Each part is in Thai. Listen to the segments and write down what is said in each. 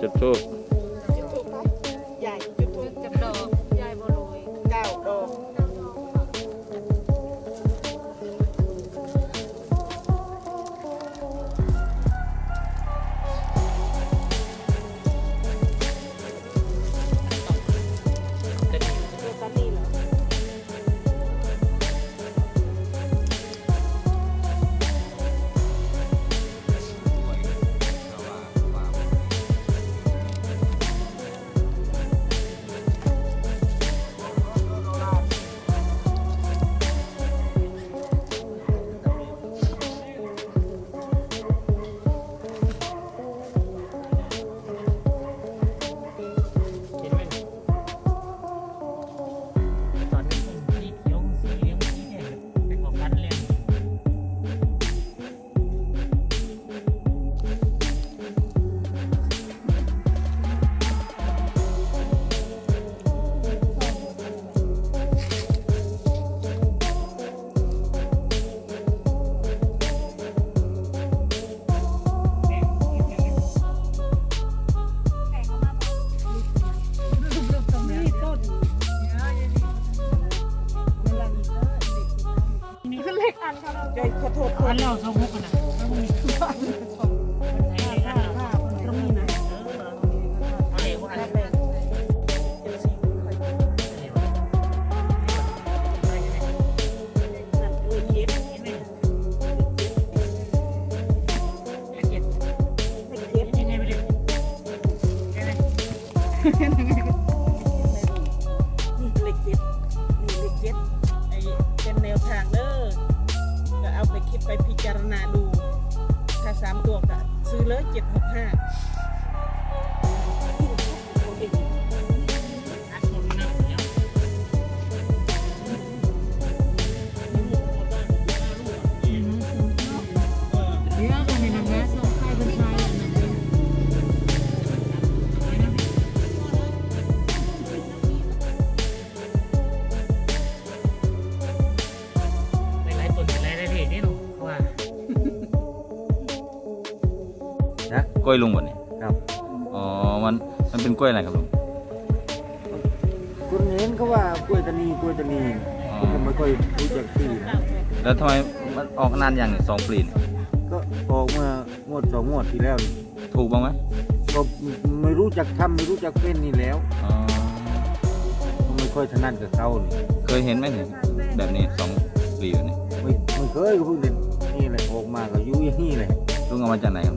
จุดทูบใหญ่จุดทูบจับดอกใหญ่บอลอยเก้าดอกอันเราสมุกนะไปพิจารณาดูถ้าสามตัวก็ซื้อเลย765กล้วยลุงบ่เนี่ยครับอ๋อมันเป็นกล้วยอะไรครับลุงคุณเห็นเขาว่ากล้วยตะนีผมไม่ค่อยรู้จักชื่อแล้วทำไมมันออกนานอย่างสองปลีก็ออกมางวด2งวดที่แล้วถูกบ้างไหมก็ไม่รู้จักทำไม่รู้จักเป็นนี่แล้วไม่ค่อยถนัดกับเขาเคยเห็นไหมเนี่ยแบบนี้2ปลีเนี่ยไม่เคยก็เพิ่งเห็นนี่เลยออกมาก็ยุ่ยอย่างนี้เลยลุงเอามาจากไหนครับ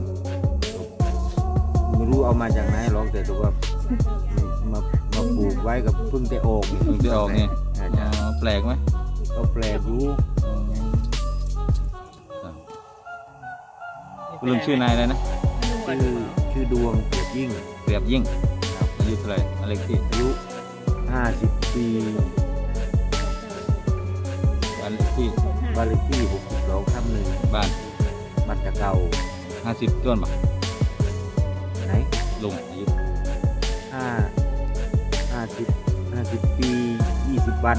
รู้เอามาจากไหนลองแต่ดูว่ามาปลูกไว้กับพึ่งแต่ออกนี่แปลกไหมก็แปลกรู้คุณลุงชื่อนายอะไรนะชื่อดวงเปรียบยิ่งอายุเท่าไหร่อะไรที่อายุ50 ปีบ้านเลขที่62/1บ้านตะเกา50ต้นปะลงอายุ50 ปี 20 วัน